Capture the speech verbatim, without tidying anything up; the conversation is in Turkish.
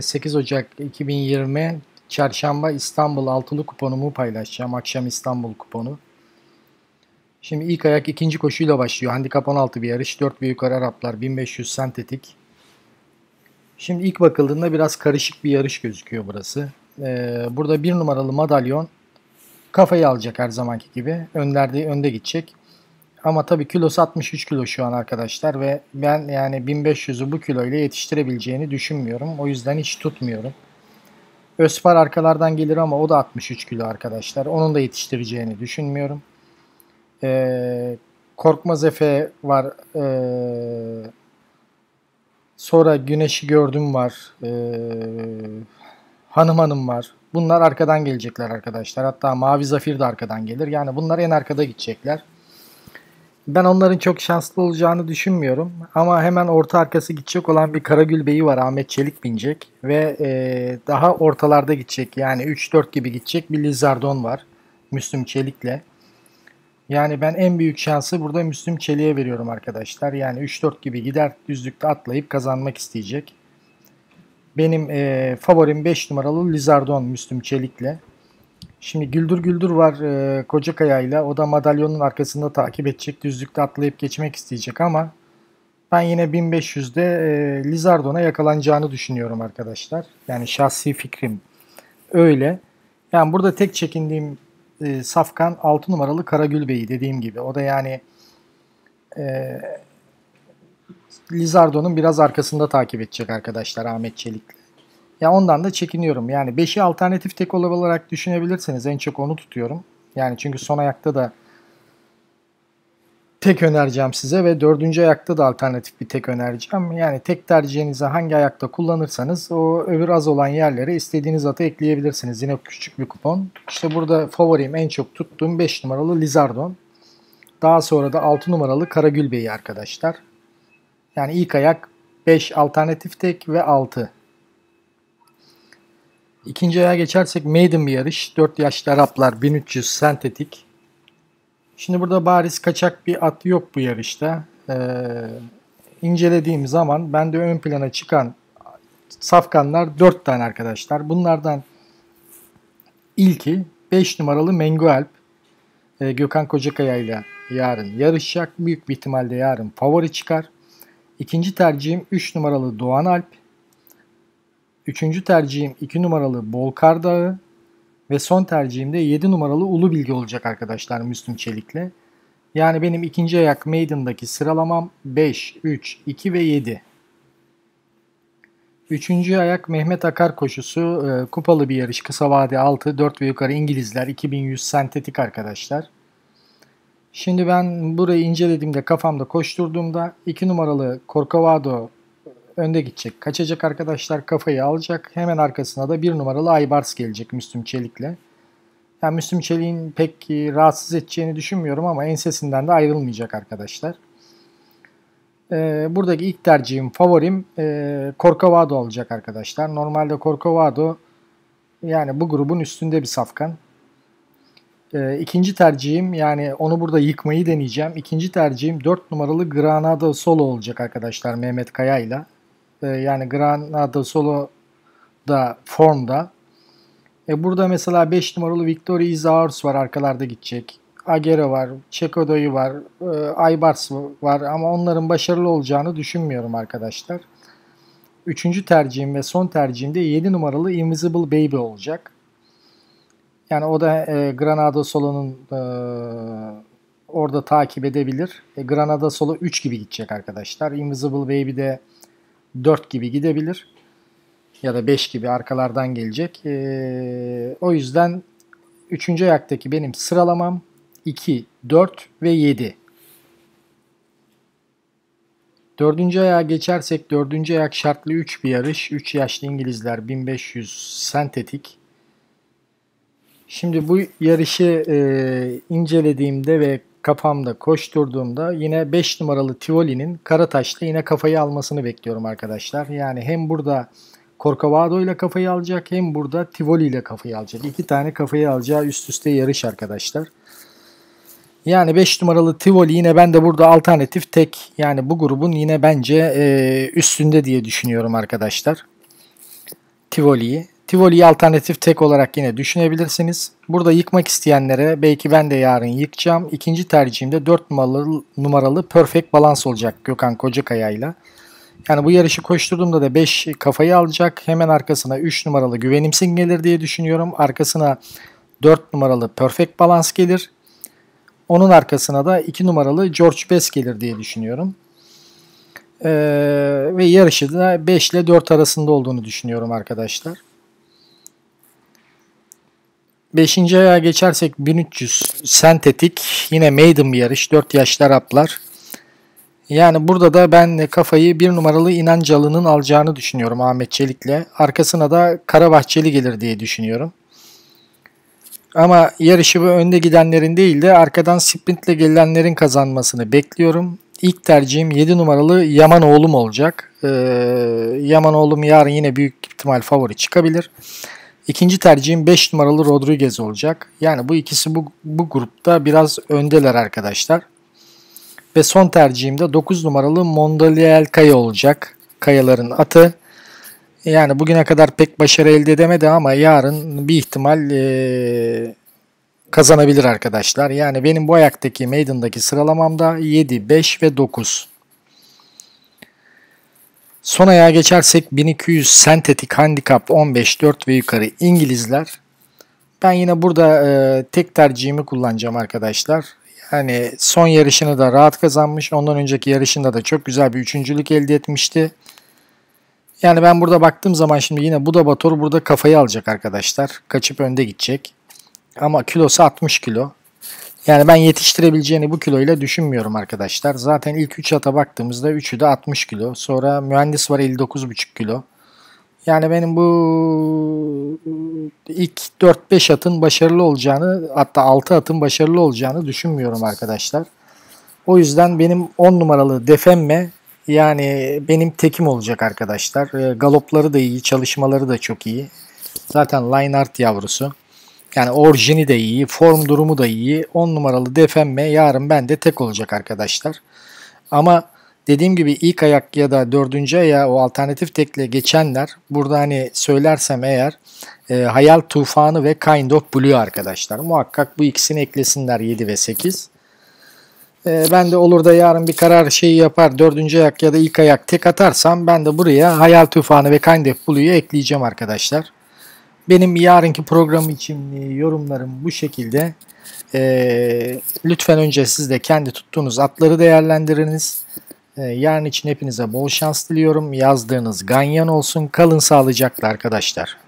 sekiz Ocak iki bin yirmi Çarşamba İstanbul altılı kuponumu paylaşacağım. Akşam İstanbul kuponu. Şimdi ilk ayak ikinci koşuyla başlıyor. Handikap on altı bir yarış. dört ve yukarı Araplar. bin beş yüz sentetik. Şimdi ilk bakıldığında biraz karışık bir yarış gözüküyor burası. Ee, burada bir numaralı Madalyon kafayı alacak her zamanki gibi. Önlerde önde gidecek. Ama tabii kilosu altmış üç kilo şu an arkadaşlar ve ben yani bin beş yüzü bu kiloyla yetiştirebileceğini düşünmüyorum. O yüzden hiç tutmuyorum. Özpar arkalardan gelir ama o da altmış üç kilo arkadaşlar. Onun da yetiştireceğini düşünmüyorum. Ee, Korkmaz Efe var. Ee, sonra Güneş'i gördüm var. Ee, Hanım Hanım var. Bunlar arkadan gelecekler arkadaşlar. Hatta Mavi Zafir de arkadan gelir. Yani bunlar en arkada gidecekler. Ben onların çok şanslı olacağını düşünmüyorum. Ama hemen orta arkası gidecek olan bir Karagül Bey'i var. Ahmet Çelik binecek. Ve e, daha ortalarda gidecek. Yani üç dört gibi gidecek bir Lizardon var. Müslüm Çelik'le. Yani ben en büyük şansı burada Müslüm Çelik'e veriyorum arkadaşlar. Yani üç dört gibi gider düzlükte atlayıp kazanmak isteyecek. Benim e, favorim beş numaralı Lizardon Müslüm Çelik'le. Şimdi Güldür Güldür var e, Kocakaya ile. O da Madalyonun arkasında takip edecek. Düzlükte atlayıp geçmek isteyecek ama ben yine bin beş yüzde e, Lizardon'a yakalanacağını düşünüyorum arkadaşlar. Yani şahsi fikrim öyle. Yani burada tek çekindiğim e, safkan altı numaralı Karagül Bey'i dediğim gibi. O da yani e, Lizardon'un biraz arkasında takip edecek arkadaşlar Ahmet Çelik'le. Ya ondan da çekiniyorum. Yani beşi alternatif tek olarak düşünebilirseniz en çok onu tutuyorum. Yani çünkü son ayakta da tek önereceğim size ve dördüncü ayakta da alternatif bir tek önereceğim. Yani tek tercihinize hangi ayakta kullanırsanız o öbür az olan yerlere istediğiniz atı ekleyebilirsiniz. Yine küçük bir kupon. İşte burada favorim en çok tuttuğum beş numaralı Lizardon. Daha sonra da altı numaralı Karagül Bey arkadaşlar. Yani ilk ayak beş alternatif tek ve altı. İkinci ayağa geçersek maiden bir yarış. dört yaşlı Araplar bin üç yüz sentetik. Şimdi burada bariz kaçak bir at yok bu yarışta. Ee, incelediğim zaman bende ön plana çıkan safkanlar dört tane arkadaşlar. Bunlardan ilki beş numaralı Mengü Alp. Ee, Gökhan Kocakaya ile yarın yarışacak. Büyük bir ihtimalle yarın favori çıkar. İkinci tercihim üç numaralı Doğan Alp. Üçüncü tercihim iki numaralı Bolkardağı ve son tercihim de yedi numaralı Ulu Bilgi olacak arkadaşlar Müslüm Çelik'le. Yani benim ikinci ayak maiden'daki sıralamam beş, üç, iki ve yedi. Üçüncü ayak Mehmet Akar koşusu e, kupalı bir yarış kısa vade altı, dört ve yukarı İngilizler iki bin yüz sentetik arkadaşlar. Şimdi ben burayı incelediğimde kafamda koşturduğumda iki numaralı Corcovado önde gidecek. Kaçacak arkadaşlar, kafayı alacak. Hemen arkasına da bir numaralı Aybars gelecek Müslüm Çelik'le. Yani Müslüm Çelik'in pek rahatsız edeceğini düşünmüyorum ama ensesinden de ayrılmayacak arkadaşlar. Ee, buradaki ilk tercihim, favorim e, Corcovado olacak arkadaşlar. Normalde Corcovado yani bu grubun üstünde bir safkan. Ee, ikinci tercihim, yani onu burada yıkmayı deneyeceğim. İkinci tercihim dört numaralı Granada Solo olacak arkadaşlar Mehmet Kaya ile. Yani Granada Solo da formda. E burada mesela beş numaralı Victory is ours var. Arkalarda gidecek. Agere var. Çekodoy var. E, Aybars var. Ama onların başarılı olacağını düşünmüyorum arkadaşlar. Üçüncü tercihim ve son tercihim de yedi numaralı Invisible Baby olacak. Yani o da e, Granada Solo'nun e, orada takip edebilir. E, Granada Solo üç gibi gidecek arkadaşlar. Invisible Baby de dört gibi gidebilir. Ya da beş gibi arkalardan gelecek. Ee, o yüzden üçüncü ayaktaki benim sıralamam iki, dört ve yedi. dördüncü ayağa geçersek dördüncü ayak şartlı üç bir yarış. üç yaşlı İngilizler bin beş yüz sentetik. Şimdi bu yarışı e, incelediğimde ve kafamda koşturduğumda yine beş numaralı Tivoli'nin Karataş'ta yine kafayı almasını bekliyorum arkadaşlar. Yani hem burada Corcovado ile kafayı alacak hem burada Tivoli ile kafayı alacak. İki tane kafayı alacağı üst üste yarış arkadaşlar. Yani beş numaralı Tivoli yine ben de burada alternatif tek, yani bu grubun yine bence e, üstünde diye düşünüyorum arkadaşlar. Tivoli'yi. Tivoli'yi alternatif tek olarak yine düşünebilirsiniz. Burada yıkmak isteyenlere belki ben de yarın yıkacağım. İkinci tercihimde dört numaralı, numaralı Perfect Balance olacak Gökhan Kocakaya ile. Yani bu yarışı koşturduğumda da beş kafayı alacak. Hemen arkasına üç numaralı Güvenimsin gelir diye düşünüyorum. Arkasına dört numaralı Perfect Balance gelir. Onun arkasına da iki numaralı George Best gelir diye düşünüyorum. Ee, ve yarışı da beş ile dört arasında olduğunu düşünüyorum arkadaşlar. beşinci ayağa geçersek bin üç yüz sentetik. Yine maiden bir yarış. dört yaşlı Araplar. Yani burada da ben kafayı bir numaralı İnancalı'nın alacağını düşünüyorum Ahmet Çelik'le. Arkasına da Karabahçeli gelir diye düşünüyorum. Ama yarışı önde gidenlerin değil de arkadan sprintle gelenlerin kazanmasını bekliyorum. İlk tercihim yedi numaralı Yaman oğlum olacak. Ee, Yaman oğlum yarın yine büyük ihtimal favori çıkabilir. İkinci tercihim beş numaralı Rodriguez olacak. Yani bu ikisi bu, bu grupta biraz öndeler arkadaşlar. Ve son tercihimde dokuz numaralı Mondaliel Kaya olacak. Kayaların atı. Yani bugüne kadar pek başarı elde edemedi ama yarın bir ihtimal ee, kazanabilir arkadaşlar. Yani benim bu ayaktaki maiden'daki sıralamamda yedi, beş ve dokuz. Son ayağa geçersek bin iki yüz sentetik handikap on beş, dört ve yukarı İngilizler. Ben yine burada e, tek tercihimi kullanacağım arkadaşlar. Yani son yarışını da rahat kazanmış. Ondan önceki yarışında da çok güzel bir üçüncülük elde etmişti. Yani ben burada baktığım zaman şimdi yine Buda Bator burada kafayı alacak arkadaşlar. Kaçıp önde gidecek. Ama kilosu altmış kilo. Yani ben yetiştirebileceğini bu kiloyla düşünmüyorum arkadaşlar. Zaten ilk üç ata baktığımızda üçü de altmış kilo. Sonra mühendis var elli dokuz buçuk kilo. Yani benim bu ilk dört beş atın başarılı olacağını, hatta altı atın başarılı olacağını düşünmüyorum arkadaşlar. O yüzden benim on numaralı Defemme yani benim tekim olacak arkadaşlar. Galopları da iyi, çalışmaları da çok iyi. Zaten line art yavrusu. Yani orijini de iyi, form durumu da iyi. on numaralı Defemme yarın bende tek olacak arkadaşlar. Ama dediğim gibi ilk ayak ya da dördüncü ayağı o alternatif tekle geçenler burada hani söylersem eğer e, Hayal Tufanı ve Kind of Blue arkadaşlar. Muhakkak bu ikisini eklesinler yedi ve sekiz. E, ben de olur da yarın bir karar şeyi yapar dördüncü ayak ya da ilk ayak tek atarsam ben de buraya Hayal Tufanı ve Kind of Blue'yu ekleyeceğim arkadaşlar. Benim yarınki program için yorumlarım bu şekilde. Ee, lütfen önce siz de kendi tuttuğunuz atları değerlendiriniz. Ee, yarın için hepinize bol şans diliyorum. Yazdığınız ganyan olsun. Kalın sağlıcakla arkadaşlar.